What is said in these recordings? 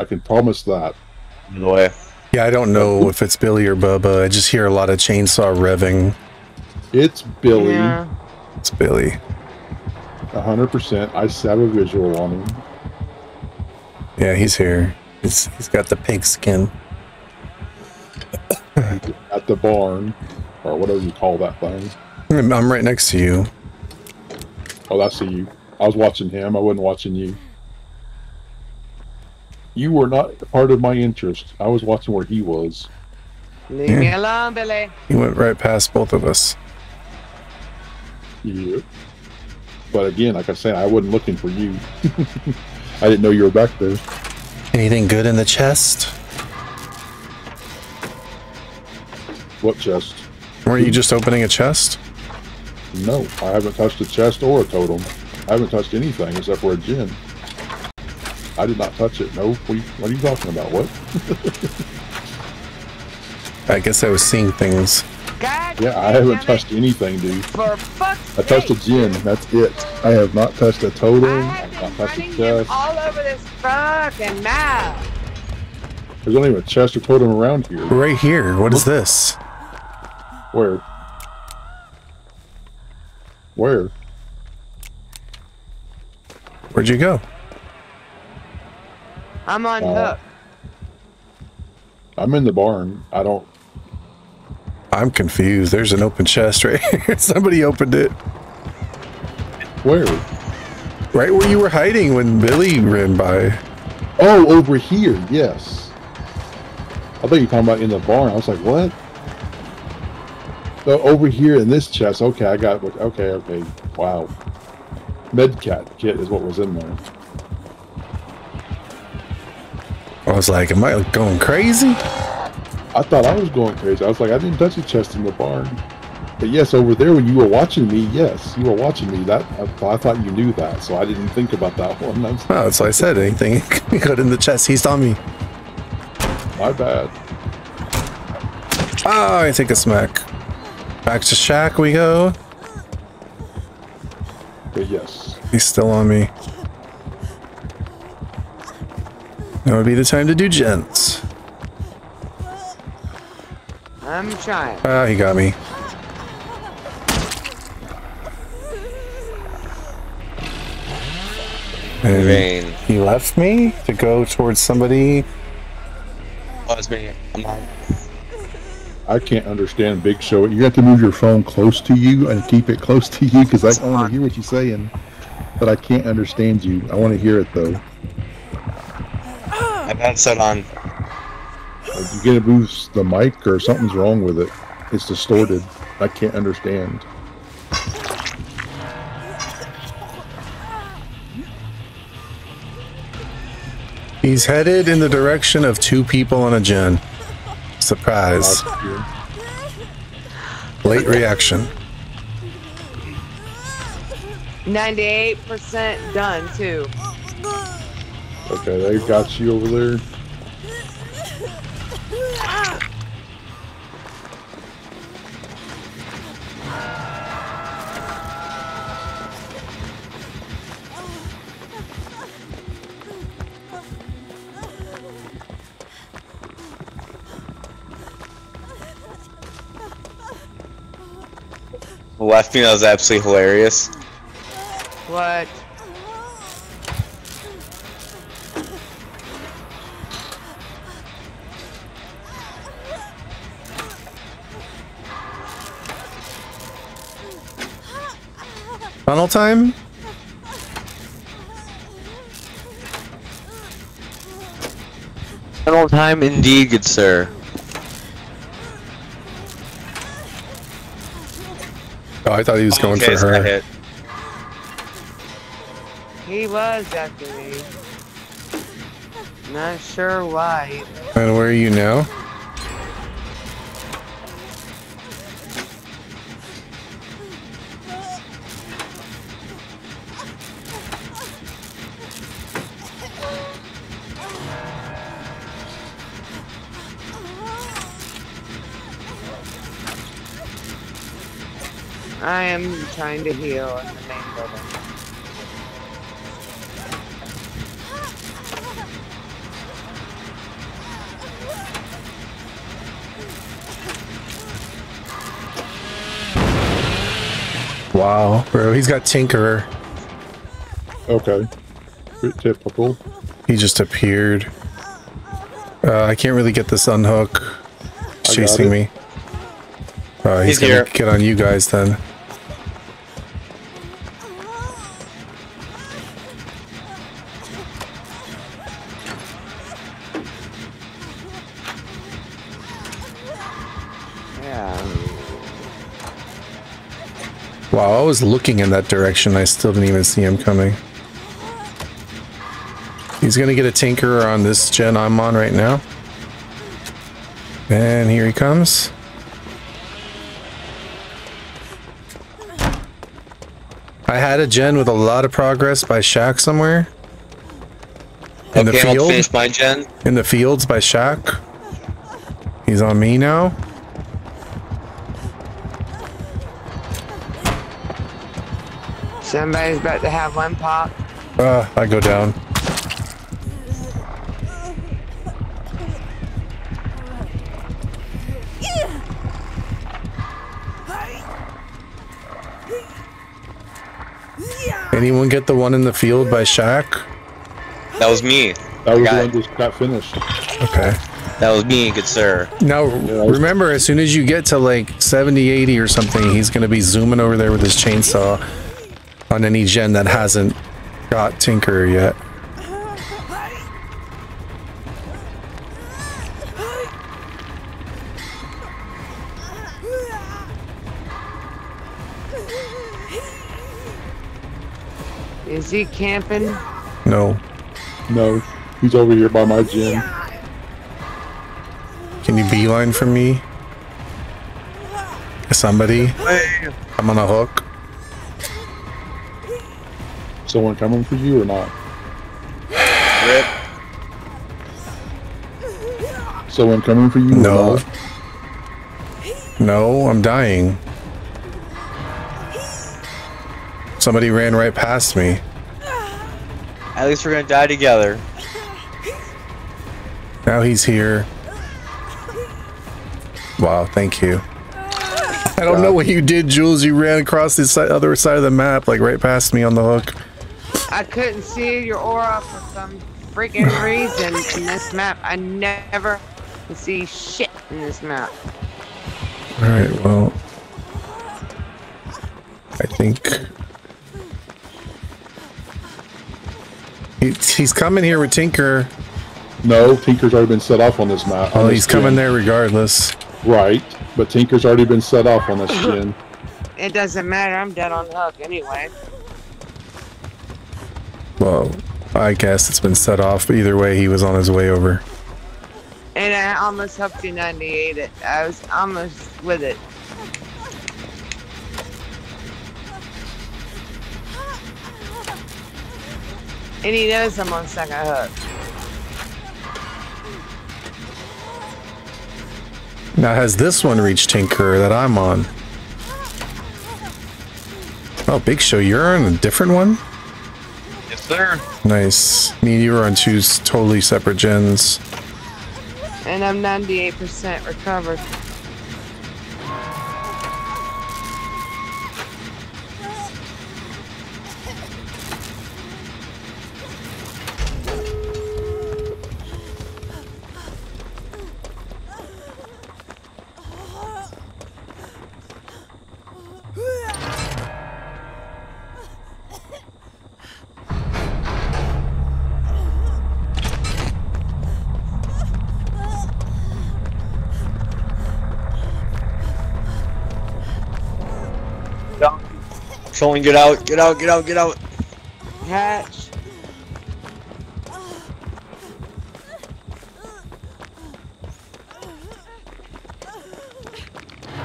I can promise that. Either way. Yeah, I don't know if it's Billy or Bubba. I just hear a lot of chainsaw revving. It's Billy. Yeah. It's Billy. 100%. I just have a visual on him. Yeah, he's here. He's got the pink skin. At the barn, or whatever you call that thing. I'm right next to you. Oh, I see you. I was watching him. I wasn't watching you. You were not part of my interest. I was watching where he was. Leave me alone, Billy. He went right past both of us. Yeah. But again, like I said, I wasn't looking for you. I didn't know you were back there. Anything good in the chest? What chest? Weren't you just opening a chest? No, I haven't touched a chest or a totem. I haven't touched anything except for a gin. I did not touch it. No, what are you talking about? What? I guess I was seeing things. God, yeah, I haven't touched anything, dude. For fuck's sake. I touched a gin. That's it. I have not touched a totem. I have not touched a chest. All over this fucking map. There's not even a chest or totem around here. Right here. What is this? Where? Where? Where'd you go? I'm on hook. I'm in the barn. I'm confused. There's an open chest right here. Somebody opened it. Where? Right where you were hiding when Billy ran by. Oh, over here. Yes. I thought you were talking about in the barn. I was like, what? Oh, over here in this chest. Okay, I got it. Okay, okay. Wow. Medcat kit is what was in there. I was like, am I going crazy? I thought I was going crazy. I was like, I didn't touch a chest in the barn. But yes, over there when you were watching me, yes, you were watching me. That I thought you knew that, so I didn't think about that one. No, that's why I said anything. He got in the chest. He's on me. My bad. Ah, oh, I take a smack. Back to Shaq we go. But yes. He's still on me. Now would be the time to do gents. I'm trying. Ah, he got me. And he left me to go towards somebody. Was me. I can't understand Big Show. You have to move your phone close to you and keep it close to you because I want to hear what you're saying, but I can't understand you. I want to hear it though. I've had set on. You get to move the mic or something's wrong with it. It's distorted. I can't understand. He's headed in the direction of two people on a gen. Surprise. Late reaction. 98% done, too. Okay, they got you over there. Left me, that was absolutely hilarious. What? Tunnel time? Tunnel time indeed, good sir. Oh, I thought he was going for her. Hit. He was after me. Not sure why. And where are you now? I am trying to heal in the main building. Wow, bro, he's got Tinkerer. Okay. Bit typical. He just appeared. I can't really get this unhook. He's chasing me. He's gonna get on you guys then. Wow, I was looking in that direction. I still didn't even see him coming. He's gonna get a Tinkerer on this gen I'm on right now. And here he comes. I had a gen with a lot of progress by Shaq somewhere. In the field. I'll finish my gen. In the fields by Shaq. He's on me now. Somebody's about to have one pop. I go down. Anyone get the one in the field by Shaq? That was me. That was the one just got finished. Okay. That was me, good sir. Now, remember, as soon as you get to like 70, 80 or something, he's going to be zooming over there with his chainsaw. On any gen that hasn't got Tinkerer yet. Is he camping? No. No. He's over here by my gen. Can you beeline for me? Somebody? I'm on a hook. Someone coming for you or not? Rip. Someone coming for you? No. Or not? No, I'm dying. Somebody ran right past me. At least we're gonna die together. Now he's here. Wow, thank you. I don't know what you did, Jules. You ran across this other side of the map, like right past me on the hook. I couldn't see your aura for some freaking reason in this map. I never can see shit in this map. Alright, well... I think... He's coming here with Tinker. No, Tinker's already been set off on this map. Oh, he's coming there regardless. Right, but Tinker's already been set off on this gen. It doesn't matter, I'm dead on the hook anyway. Well, I guess it's been set off, but either way, he was on his way over. And I almost hooked you 98 it. I was almost with it. And he knows I'm on second hook. Now, has this one reached Tinker that I'm on? Oh, Big Show, you're on a different one? Yes, sir. Nice. Me and you were on two totally separate gens. And I'm 98% recovered. Someone get out, get out, get out, get out. Hatch.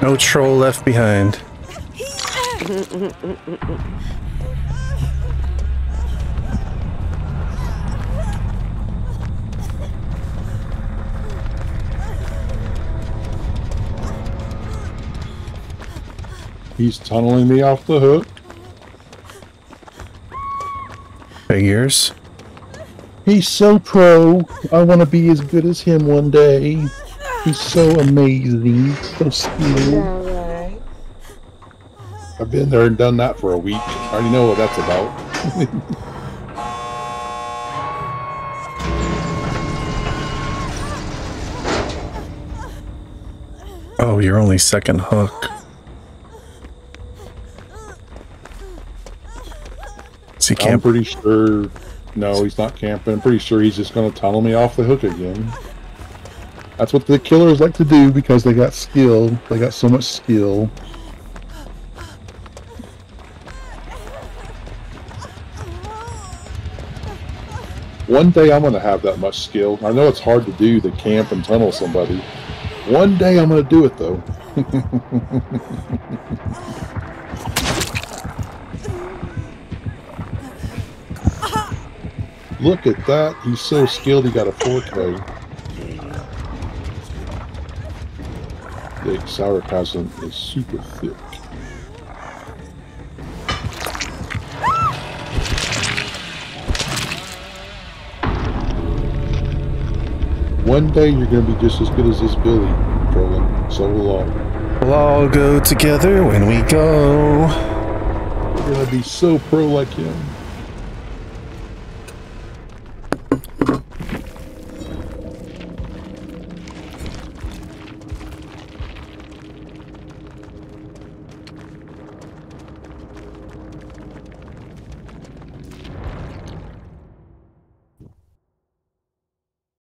No troll left behind. He's tunneling me off the hook. Figures. He's so pro. I want to be as good as him one day. He's so amazing. So skilled. All right. I've been there and done that for a week. I already know what that's about. Oh, you're only second hook. Is he camping? I'm pretty sure... No, he's not camping. I'm pretty sure he's just going to tunnel me off the hook again. That's what the killers like to do because they got skill. They got so much skill. One day I'm going to have that much skill. I know it's hard to do, the camp and tunnel somebody. One day I'm going to do it, though. Look at that. He's so skilled he got a 4K. The sarcasm is super thick. One day you're going to be just as good as this Billy, Roland. So we'll all. We'll all go together when we go. You're going to be so pro like him.